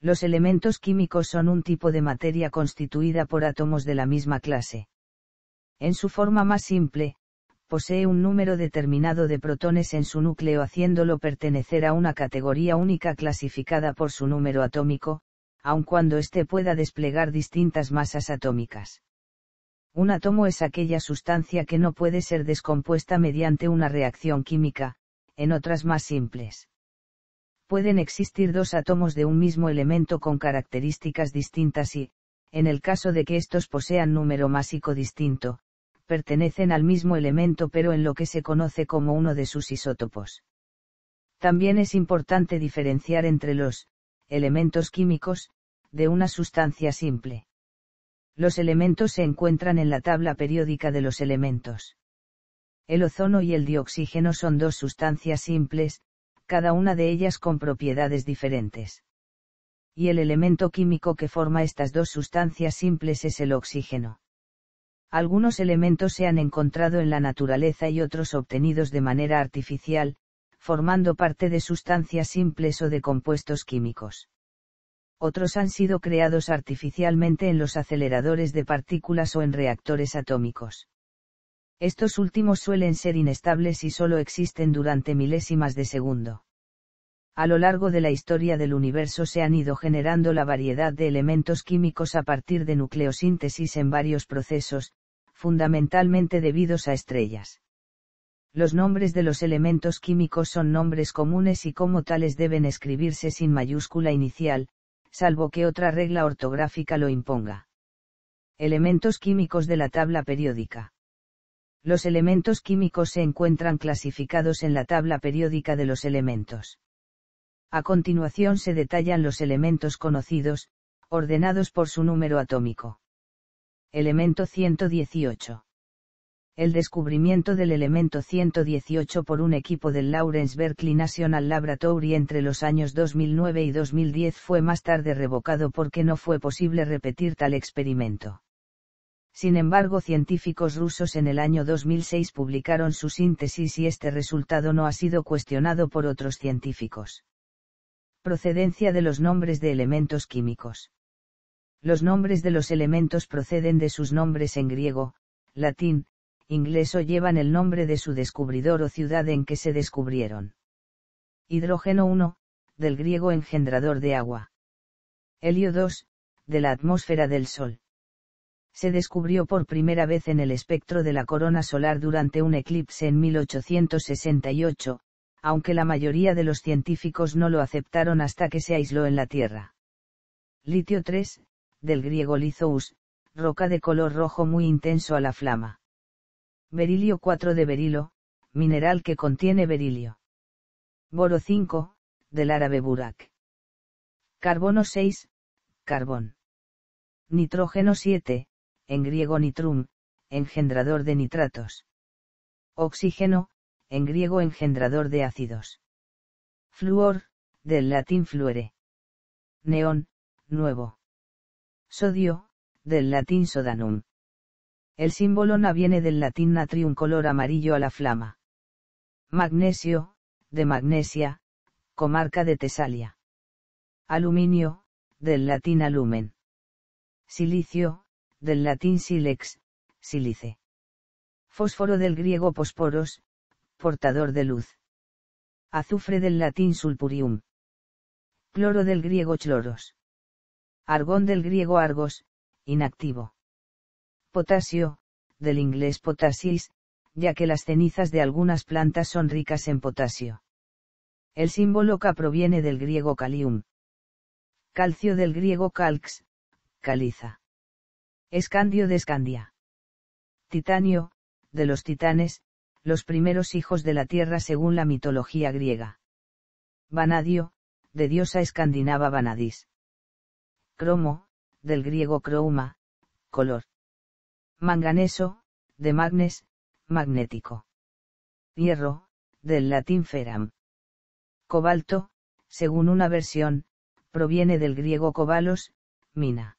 Los elementos químicos son un tipo de materia constituida por átomos de la misma clase. En su forma más simple, posee un número determinado de protones en su núcleo, haciéndolo pertenecer a una categoría única clasificada por su número atómico, aun cuando éste pueda desplegar distintas masas atómicas. Un átomo es aquella sustancia que no puede ser descompuesta mediante una reacción química, en otras más simples. Pueden existir dos átomos de un mismo elemento con características distintas y, en el caso de que estos posean número másico distinto, pertenecen al mismo elemento pero en lo que se conoce como uno de sus isótopos. También es importante diferenciar entre los elementos químicos de una sustancia simple. Los elementos se encuentran en la tabla periódica de los elementos. El ozono y el dioxígeno son dos sustancias simples, cada una de ellas con propiedades diferentes. Y el elemento químico que forma estas dos sustancias simples es el oxígeno. Algunos elementos se han encontrado en la naturaleza y otros obtenidos de manera artificial, formando parte de sustancias simples o de compuestos químicos. Otros han sido creados artificialmente en los aceleradores de partículas o en reactores atómicos. Estos últimos suelen ser inestables y solo existen durante milésimas de segundo. A lo largo de la historia del universo se han ido generando la variedad de elementos químicos a partir de nucleosíntesis en varios procesos, fundamentalmente debidos a estrellas. Los nombres de los elementos químicos son nombres comunes y como tales deben escribirse sin mayúscula inicial, salvo que otra regla ortográfica lo imponga. Elementos químicos de la tabla periódica. Los elementos químicos se encuentran clasificados en la tabla periódica de los elementos. A continuación se detallan los elementos conocidos, ordenados por su número atómico. Elemento 118. El descubrimiento del elemento 118 por un equipo del Lawrence Berkeley National Laboratory entre los años 2009 y 2010 fue más tarde revocado porque no fue posible repetir tal experimento. Sin embargo, científicos rusos en el año 2006 publicaron su síntesis y este resultado no ha sido cuestionado por otros científicos. Procedencia de los nombres de elementos químicos. Los nombres de los elementos proceden de sus nombres en griego, latín, inglés o llevan el nombre de su descubridor o ciudad en que se descubrieron. Hidrógeno 1, del griego engendrador de agua. Helio 2, de la atmósfera del Sol. Se descubrió por primera vez en el espectro de la corona solar durante un eclipse en 1868, aunque la mayoría de los científicos no lo aceptaron hasta que se aisló en la Tierra. Litio 3, del griego lithos, roca de color rojo muy intenso a la flama. Berilio 4 de berilo, mineral que contiene berilio. Boro 5, del árabe burak. Carbono 6, carbón. Nitrógeno 7, en griego nitrum, engendrador de nitratos. Oxígeno, en griego engendrador de ácidos. Fluor, del latín fluere. Neón, nuevo. Sodio, del latín sodanum. El símbolo Na viene del latín natrium, color amarillo a la flama. Magnesio, de Magnesia, comarca de Tesalia. Aluminio, del latín alumen. Silicio, del latín sílex, sílice. Fósforo del griego posporos, portador de luz. Azufre del latín sulpurium. Cloro del griego chloros. Argón del griego argos, inactivo. Potasio, del inglés potasis, ya que las cenizas de algunas plantas son ricas en potasio. El símbolo Ca proviene del griego calium. Calcio del griego calx, caliza. Escandio de Escandia. Titanio, de los titanes, los primeros hijos de la tierra según la mitología griega. Vanadio, de diosa escandinava Vanadis. Cromo, del griego crouma, color. Manganeso, de magnes, magnético. Hierro, del latín ferrum. Cobalto, según una versión, proviene del griego cobalos, mina.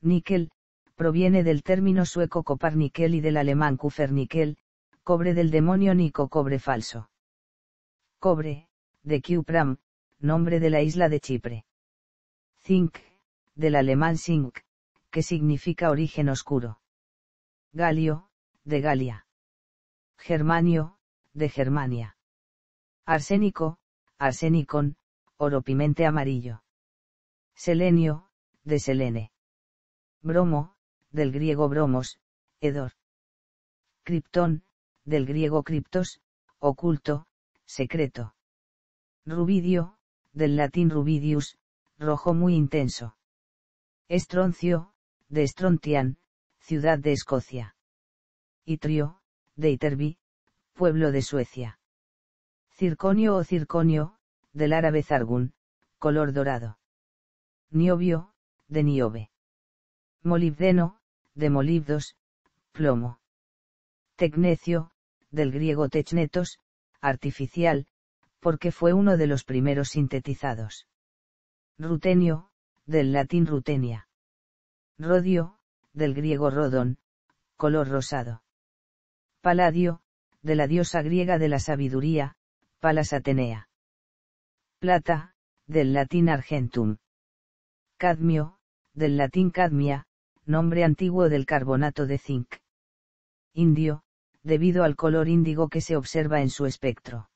Níquel, proviene del término sueco Copárnickel y del alemán Kufernickel, cobre del demonio Nico, cobre falso. Cobre, de Cupram, nombre de la isla de Chipre. Zinc, del alemán Zinc, que significa origen oscuro. Galio, de Galia. Germanio, de Germania. Arsénico, arsenicon, oro pimente amarillo. Selenio, de selene. Bromo, del griego bromos, hedor. Criptón, del griego criptos, oculto, secreto. Rubidio, del latín rubidius, rojo muy intenso. Estroncio, de Strontian, ciudad de Escocia. Itrio, de Iterby, pueblo de Suecia. Circonio o circonio, del árabe zargún, color dorado. Niobio, de niobe. Molibdeno, de molibdos, plomo. Tecnecio, del griego technetos, artificial, porque fue uno de los primeros sintetizados. Rutenio, del latín rutenia. Rodio, del griego rodón, color rosado. Paladio, de la diosa griega de la sabiduría, Palas Atenea. Plata, del latín argentum. Cadmio, del latín cadmia, nombre antiguo del carbonato de zinc. Indio, debido al color índigo que se observa en su espectro.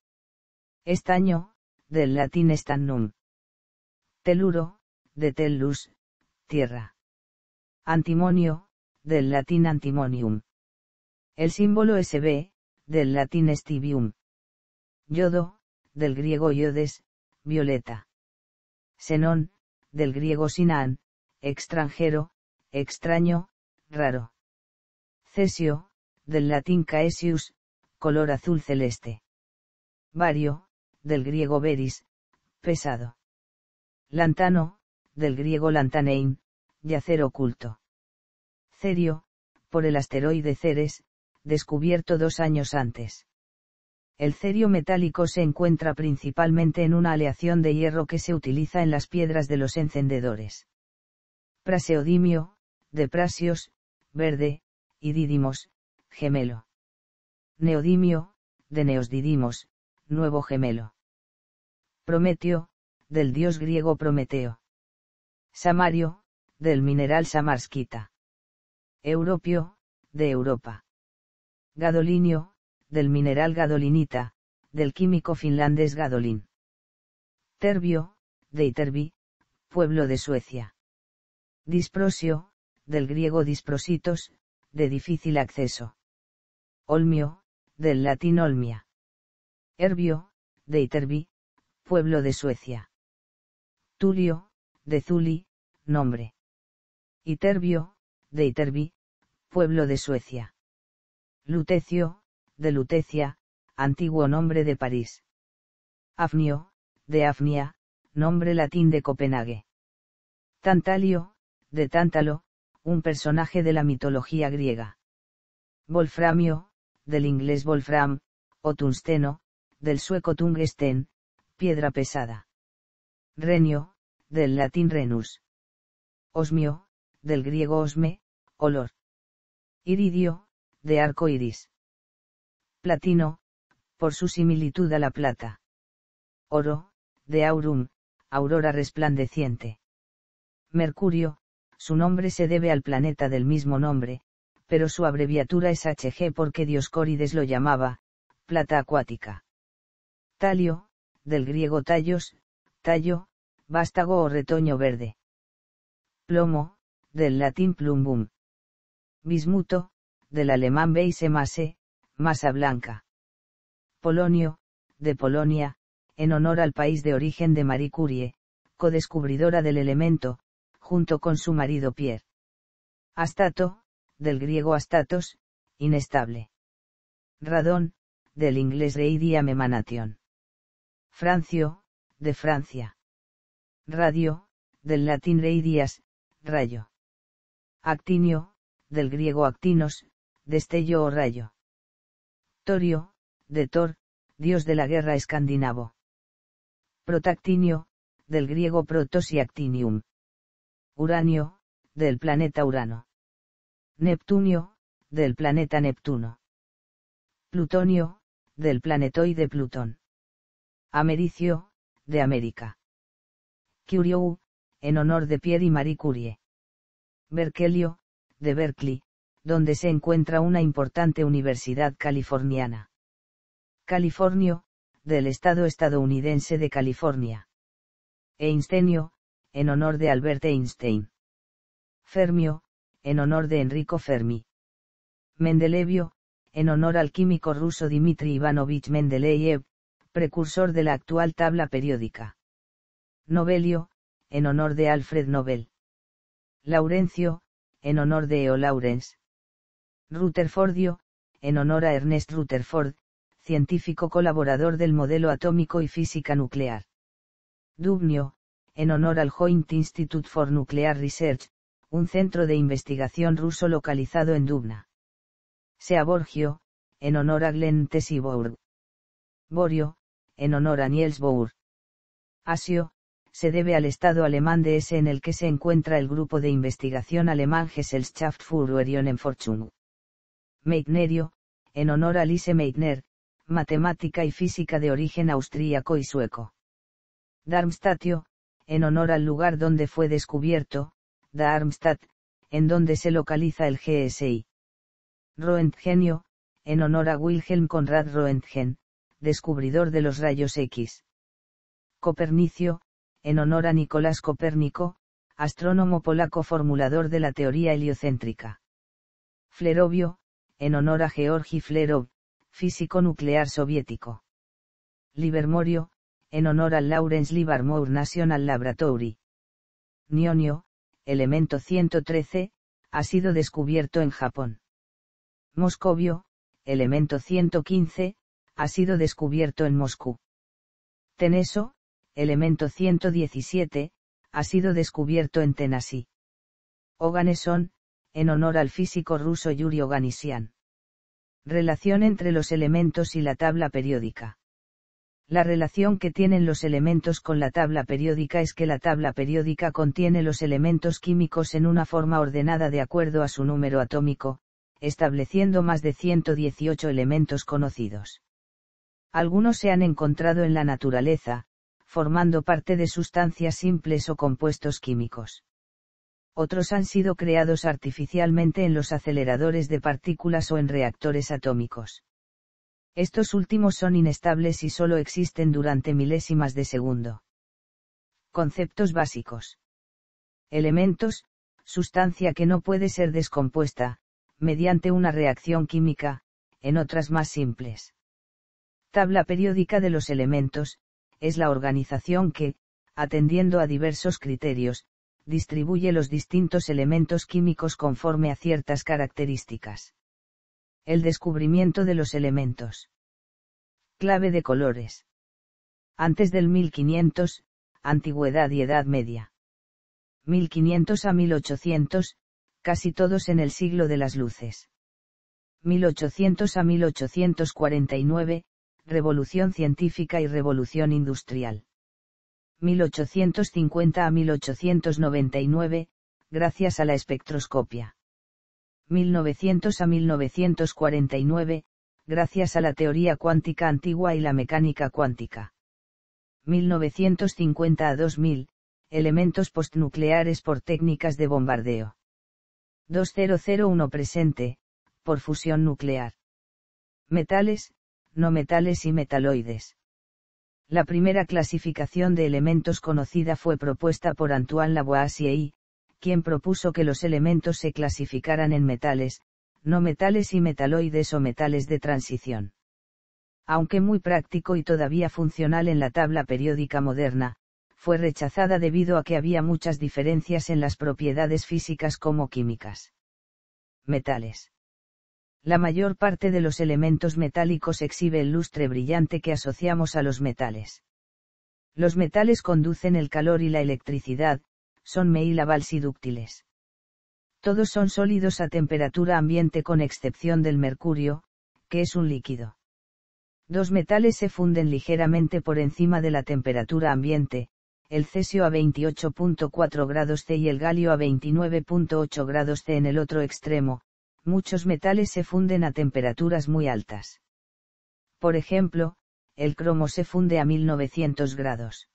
Estaño, del latín stannum. Teluro, de tellus, tierra. Antimonio, del latín antimonium. El símbolo SB, del latín stibium. Yodo, del griego iodes, violeta. Xenón, del griego sinán, extranjero, extraño, raro. Cesio, del latín caesius, color azul celeste. Bario, del griego beris, pesado. Lantano, del griego lantanein, yacer oculto. Cerio, por el asteroide Ceres, descubierto 2 años antes. El cerio metálico se encuentra principalmente en una aleación de hierro que se utiliza en las piedras de los encendedores. Praseodimio, de prasios, verde, y didimos, gemelo. Neodimio, de neosdidimos, nuevo gemelo. Prometeo, del dios griego Prometeo. Samario, del mineral samarskita. Europio, de Europa. Gadolinio, del mineral gadolinita, del químico finlandés gadolin. Terbio, de Iterby, pueblo de Suecia. Disprosio, del griego disprositos, de difícil acceso. Olmio, del latín olmia. Herbio, de Iterby, pueblo de Suecia. Tulio, de Zuli, nombre. Iterbio, de Iterby, pueblo de Suecia. Lutecio, de Lutecia, antiguo nombre de París. Afnio, de Afnia, nombre latín de Copenhague. Tantalio, de Tántalo, un personaje de la mitología griega. Wolframio, del inglés Wolfram, o tungsteno, del sueco tungsten, piedra pesada. Renio, del latín renus. Osmio, del griego osme, olor. Iridio, de arco iris. Platino, por su similitud a la plata. Oro, de aurum, aurora resplandeciente. Mercurio, su nombre se debe al planeta del mismo nombre, pero su abreviatura es Hg porque Dioscórides lo llamaba, plata acuática. Talio, del griego tallos, tallo, vástago o retoño verde. Plomo, del latín plumbum. Bismuto, del alemán Weiße Masse, masa blanca. Polonio, de Polonia, en honor al país de origen de Marie Curie, codescubridora del elemento, junto con su marido Pierre. Astato, del griego astatos, inestable. Radón, del inglés radium emanation. Francio, de Francia. Radio, del latín radias, rayo. Actinio, del griego actinos, destello o rayo. Torio, de Thor, dios de la guerra escandinavo. Protactinio, del griego protos y actinium. Uranio, del planeta Urano. Neptunio, del planeta Neptuno. Plutonio, del planetoide Plutón. Americio, de América. Curiou, en honor de Pierre y Marie Curie. Berkelio, de Berkeley, donde se encuentra una importante universidad californiana. Californio, del estado estadounidense de California. Einsteinio, en honor de Albert Einstein. Fermio, en honor de Enrico Fermi. Mendelevio, en honor al químico ruso Dmitri Ivanovich Mendeleev, precursor de la actual tabla periódica. Nobelio, en honor de Alfred Nobel. Laurencio, en honor de E.O. Lawrence. Rutherfordio, en honor a Ernest Rutherford, científico colaborador del modelo atómico y física nuclear. Dubnio, en honor al Joint Institute for Nuclear Research, un centro de investigación ruso localizado en Dubna. Seaborgio, en honor a Glenn Ntesibourg. Borio, en honor a Niels Bohr. Asio, se debe al estado alemán de Hesse en el que se encuentra el grupo de investigación alemán Gesellschaft für Ionenforschung. Meitnerio, en honor a Lise Meitner, matemática y física de origen austríaco y sueco. Darmstadtio, en honor al lugar donde fue descubierto, Darmstadt, en donde se localiza el GSI. Roentgenio, en honor a Wilhelm Conrad Roentgen, descubridor de los rayos X. Copernicio, en honor a Nicolás Copérnico, astrónomo polaco formulador de la teoría heliocéntrica. Flerovio, en honor a Georgi Flerov, físico nuclear soviético. Livermorio, en honor al Lawrence Livermore National Laboratory. Nionio, elemento 113, ha sido descubierto en Japón. Moscovio, elemento 115, ha sido descubierto en Moscú. Teneso, elemento 117, ha sido descubierto en Tennessee. Oganesson, en honor al físico ruso Yuri Oganessian. Relación entre los elementos y la tabla periódica. La relación que tienen los elementos con la tabla periódica es que la tabla periódica contiene los elementos químicos en una forma ordenada de acuerdo a su número atómico, estableciendo más de 118 elementos conocidos. Algunos se han encontrado en la naturaleza, formando parte de sustancias simples o compuestos químicos. Otros han sido creados artificialmente en los aceleradores de partículas o en reactores atómicos. Estos últimos son inestables y solo existen durante milésimas de segundo. Conceptos básicos. Elementos, sustancia que no puede ser descompuesta, mediante una reacción química, en otras más simples. Tabla periódica de los elementos, es la organización que, atendiendo a diversos criterios, distribuye los distintos elementos químicos conforme a ciertas características. El descubrimiento de los elementos. Clave de colores. Antes del 1500, Antigüedad y Edad Media. 1500 a 1800, casi todos en el siglo de las luces. 1800 a 1849, Revolución Científica y Revolución Industrial. 1850 a 1899, gracias a la espectroscopia. 1900 a 1949, gracias a la teoría cuántica antigua y la mecánica cuántica. 1950 a 2000, elementos postnucleares por técnicas de bombardeo. 2001 presente, por fusión nuclear. Metales, no metales y metaloides. La primera clasificación de elementos conocida fue propuesta por Antoine Lavoisier, quien propuso que los elementos se clasificaran en metales, no metales y metaloides o metales de transición. Aunque muy práctico y todavía funcional en la tabla periódica moderna, fue rechazada debido a que había muchas diferencias en las propiedades físicas como químicas. Metales. La mayor parte de los elementos metálicos exhibe el lustre brillante que asociamos a los metales. Los metales conducen el calor y la electricidad, son meilavables y dúctiles. Todos son sólidos a temperatura ambiente con excepción del mercurio, que es un líquido. Dos metales se funden ligeramente por encima de la temperatura ambiente, el cesio a 28.4 grados C y el galio a 29.8 grados C en el otro extremo. Muchos metales se funden a temperaturas muy altas. Por ejemplo, el cromo se funde a 1900 grados.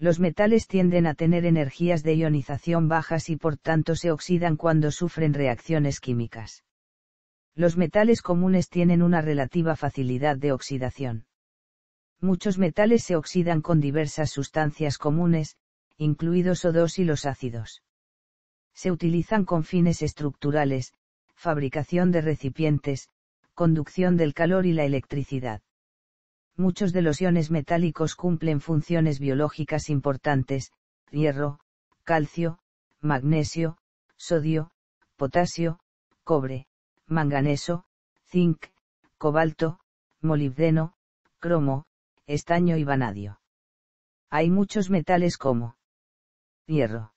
Los metales tienden a tener energías de ionización bajas y por tanto se oxidan cuando sufren reacciones químicas. Los metales comunes tienen una relativa facilidad de oxidación. Muchos metales se oxidan con diversas sustancias comunes, incluidos O2 y los ácidos. Se utilizan con fines estructurales, fabricación de recipientes, conducción del calor y la electricidad. Muchos de los iones metálicos cumplen funciones biológicas importantes: hierro, calcio, magnesio, sodio, potasio, cobre, manganeso, zinc, cobalto, molibdeno, cromo, estaño y vanadio. Hay muchos metales como hierro,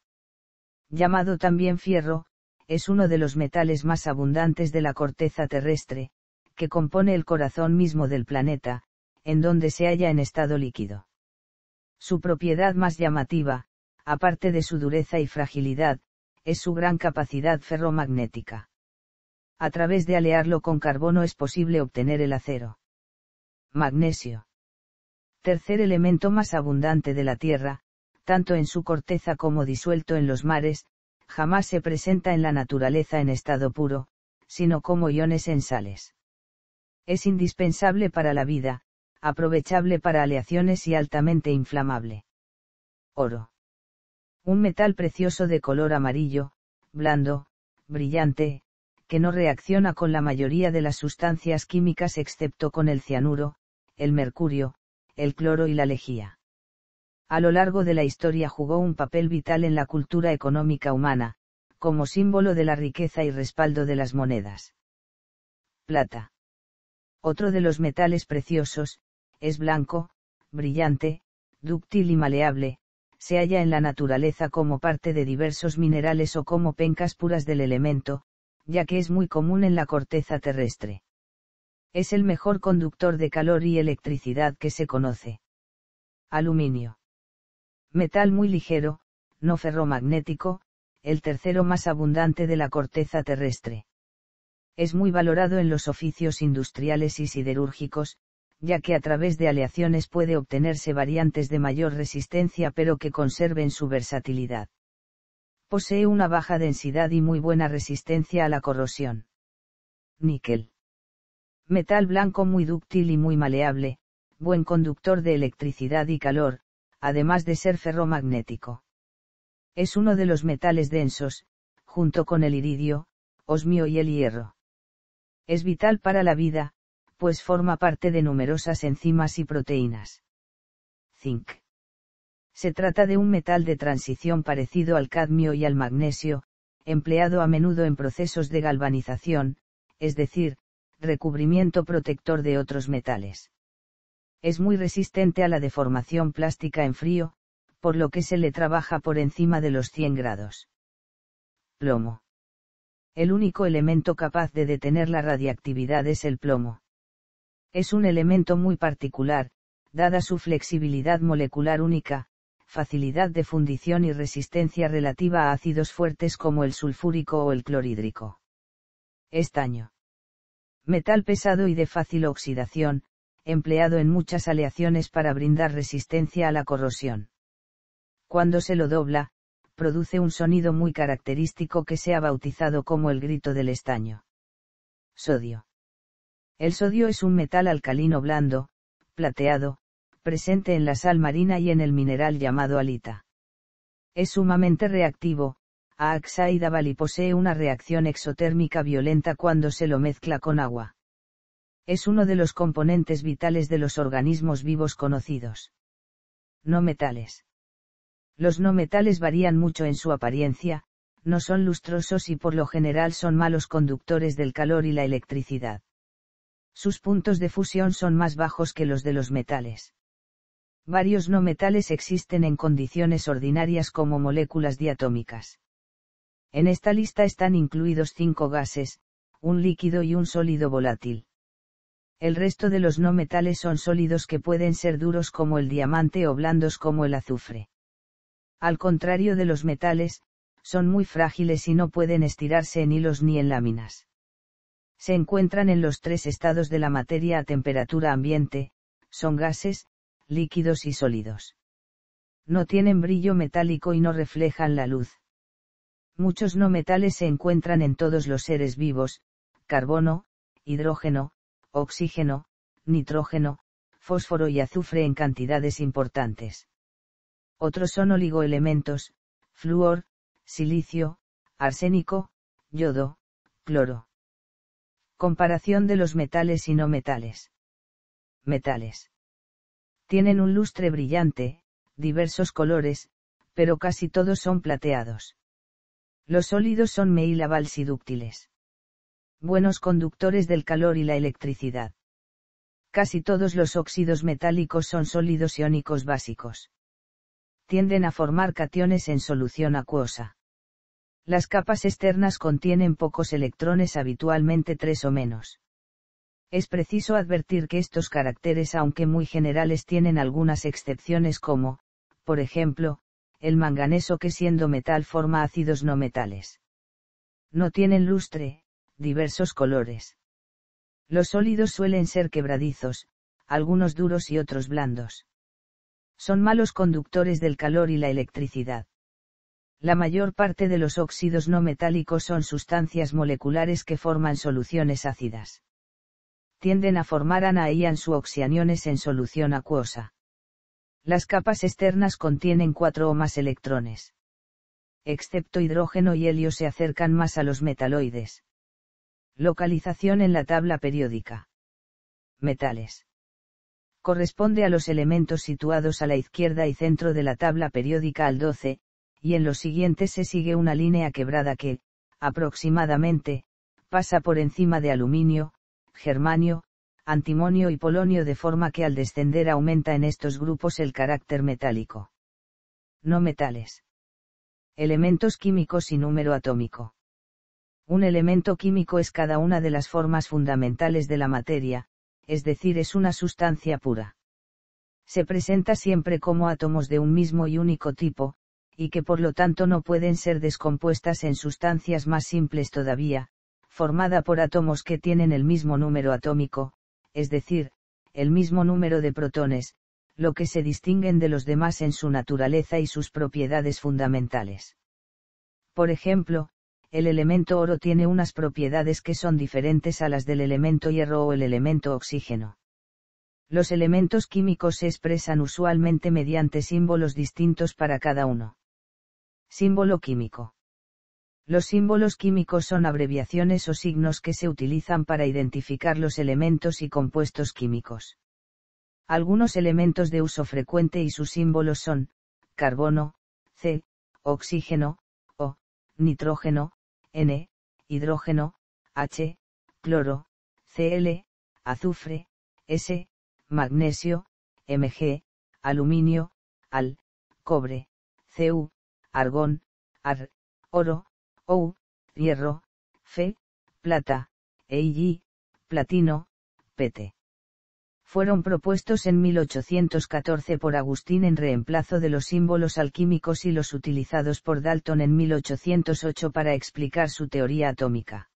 llamado también fierro, es uno de los metales más abundantes de la corteza terrestre, que compone el corazón mismo del planeta, en donde se halla en estado líquido. Su propiedad más llamativa, aparte de su dureza y fragilidad, es su gran capacidad ferromagnética. A través de alearlo con carbono es posible obtener el acero. Magnesio. Tercer elemento más abundante de la Tierra, tanto en su corteza como disuelto en los mares, jamás se presenta en la naturaleza en estado puro, sino como iones en sales. Es indispensable para la vida, aprovechable para aleaciones y altamente inflamable. Oro. Un metal precioso de color amarillo, blando, brillante, que no reacciona con la mayoría de las sustancias químicas excepto con el cianuro, el mercurio, el cloro y la lejía. A lo largo de la historia jugó un papel vital en la cultura económica humana, como símbolo de la riqueza y respaldo de las monedas. Plata. Otro de los metales preciosos, es blanco, brillante, dúctil y maleable, se halla en la naturaleza como parte de diversos minerales o como pencas puras del elemento, ya que es muy común en la corteza terrestre. Es el mejor conductor de calor y electricidad que se conoce. Aluminio. Metal muy ligero, no ferromagnético, el tercero más abundante de la corteza terrestre. Es muy valorado en los oficios industriales y siderúrgicos, ya que a través de aleaciones puede obtenerse variantes de mayor resistencia pero que conserven su versatilidad. Posee una baja densidad y muy buena resistencia a la corrosión. Níquel. Metal blanco muy dúctil y muy maleable, buen conductor de electricidad y calor, además de ser ferromagnético. Es uno de los metales densos, junto con el iridio, osmio y el hierro. Es vital para la vida, pues forma parte de numerosas enzimas y proteínas. Zinc. Se trata de un metal de transición parecido al cadmio y al magnesio, empleado a menudo en procesos de galvanización, es decir, recubrimiento protector de otros metales. Es muy resistente a la deformación plástica en frío, por lo que se le trabaja por encima de los 100 grados. Plomo. El único elemento capaz de detener la radiactividad es el plomo. Es un elemento muy particular, dada su flexibilidad molecular única, facilidad de fundición y resistencia relativa a ácidos fuertes como el sulfúrico o el clorhídrico. Estaño. Metal pesado y de fácil oxidación, empleado en muchas aleaciones para brindar resistencia a la corrosión. Cuando se lo dobla, produce un sonido muy característico que se ha bautizado como el grito del estaño. Sodio. El sodio es un metal alcalino blando, plateado, presente en la sal marina y en el mineral llamado halita. Es sumamente reactivo, a oxidable y posee una reacción exotérmica violenta cuando se lo mezcla con agua. Es uno de los componentes vitales de los organismos vivos conocidos. No metales. Los no metales varían mucho en su apariencia, no son lustrosos y por lo general son malos conductores del calor y la electricidad. Sus puntos de fusión son más bajos que los de los metales. Varios no metales existen en condiciones ordinarias como moléculas diatómicas. En esta lista están incluidos 5 gases, un líquido y un sólido volátil. El resto de los no metales son sólidos que pueden ser duros como el diamante o blandos como el azufre. Al contrario de los metales, son muy frágiles y no pueden estirarse en hilos ni en láminas. Se encuentran en los 3 estados de la materia a temperatura ambiente, son gases, líquidos y sólidos. no tienen brillo metálico y no reflejan la luz. Muchos no metales se encuentran en todos los seres vivos: carbono, hidrógeno, oxígeno, nitrógeno, fósforo y azufre en cantidades importantes. Otros son oligoelementos: flúor, silicio, arsénico, yodo, cloro. Comparación de los metales y no metales. Metales. Tienen un lustre brillante, diversos colores, pero casi todos son plateados. Los sólidos son meílabals y dúctiles. Buenos conductores del calor y la electricidad. Casi todos los óxidos metálicos son sólidos iónicos básicos. Tienden a formar cationes en solución acuosa. Las capas externas contienen pocos electrones, habitualmente 3 o menos. Es preciso advertir que estos caracteres, aunque muy generales, tienen algunas excepciones como, por ejemplo, el manganeso, que siendo metal forma ácidos no metales. No tienen lustre, diversos colores. Los sólidos suelen ser quebradizos, algunos duros y otros blandos. Son malos conductores del calor y la electricidad. La mayor parte de los óxidos no metálicos son sustancias moleculares que forman soluciones ácidas. Tienden a formar ana y ansuoxianiones en solución acuosa. Las capas externas contienen 4 o más electrones. Excepto hidrógeno y helio, se acercan más a los metaloides. Localización en la tabla periódica. Metales. Corresponde a los elementos situados a la izquierda y centro de la tabla periódica al 12, y en los siguientes se sigue una línea quebrada que, aproximadamente, pasa por encima de aluminio, germanio, antimonio y polonio, de forma que al descender aumenta en estos grupos el carácter metálico. No metales. Elementos químicos y número atómico. Un elemento químico es cada una de las formas fundamentales de la materia, es decir, es una sustancia pura. Se presenta siempre como átomos de un mismo y único tipo, y que por lo tanto no pueden ser descompuestas en sustancias más simples todavía, formada por átomos que tienen el mismo número atómico, es decir, el mismo número de protones, lo que se distinguen de los demás en su naturaleza y sus propiedades fundamentales. Por ejemplo, el elemento oro tiene unas propiedades que son diferentes a las del elemento hierro o el elemento oxígeno. Los elementos químicos se expresan usualmente mediante símbolos distintos para cada uno. Símbolo químico. Los símbolos químicos son abreviaciones o signos que se utilizan para identificar los elementos y compuestos químicos. Algunos elementos de uso frecuente y sus símbolos son: carbono, C, oxígeno, O, nitrógeno, N, hidrógeno, H, cloro, Cl, azufre, S, magnesio, Mg, aluminio, Al, cobre, Cu, argón, Ar, oro, O, hierro, Fe, plata, Eg, platino, Pt. Fueron propuestos en 1814 por Agustín en reemplazo de los símbolos alquímicos y los utilizados por Dalton en 1808 para explicar su teoría atómica.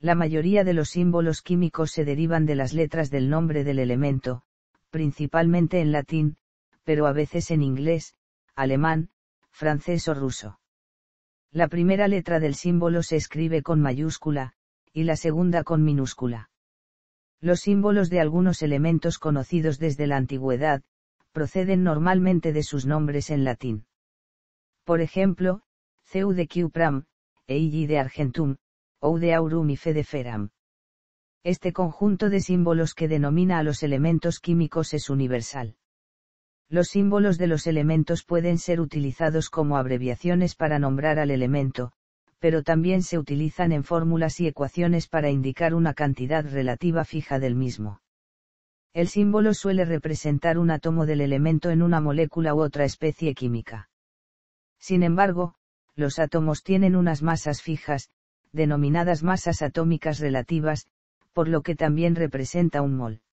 La mayoría de los símbolos químicos se derivan de las letras del nombre del elemento, principalmente en latín, pero a veces en inglés, alemán, francés o ruso. La primera letra del símbolo se escribe con mayúscula, y la segunda con minúscula. Los símbolos de algunos elementos conocidos desde la antigüedad proceden normalmente de sus nombres en latín. Por ejemplo, Cu de Cupram, Eg de Argentum, O de Aurum y Fe de Feram. Este conjunto de símbolos que denomina a los elementos químicos es universal. Los símbolos de los elementos pueden ser utilizados como abreviaciones para nombrar al elemento, pero también se utilizan en fórmulas y ecuaciones para indicar una cantidad relativa fija del mismo. El símbolo suele representar un átomo del elemento en una molécula u otra especie química. Sin embargo, los átomos tienen unas masas fijas, denominadas masas atómicas relativas, por lo que también representa un mol.